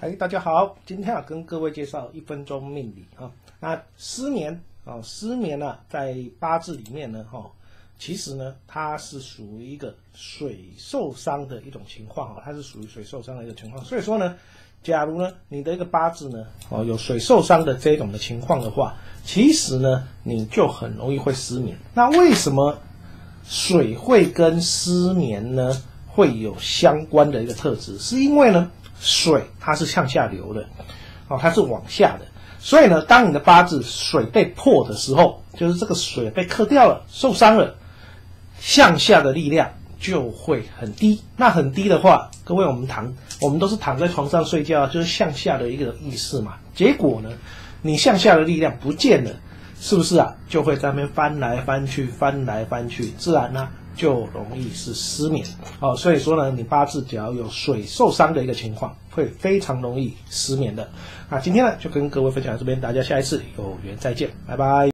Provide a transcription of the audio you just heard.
嗨，大家好，今天跟各位介绍一分钟命理啊。那失眠啊，失眠呢，在八字里面呢，其实呢，它是属于一个水受伤的一种情况啊，它是属于水受伤的一个情况。所以说呢，假如呢，你的一个八字呢，有水受伤的这种的情况的话，其实呢，你就很容易会失眠。那为什么水会跟失眠呢会有相关的一个特质？是因为呢，水它是向下流的，它是往下的。所以呢，当你的八字水被破的时候，就是这个水被克掉了，受伤了，向下的力量就会很低。那很低的话，各位，我们都是躺在床上睡觉，就是向下的一个意识嘛。结果呢，你向下的力量不见了，是不是啊？就会在那边翻来翻去，翻来翻去，自然呢，就容易是失眠哦。所以说呢，你八字只要有水受伤的一个情况，会非常容易失眠的。那今天呢，就跟各位分享到这边，大家下一次有缘再见，拜拜。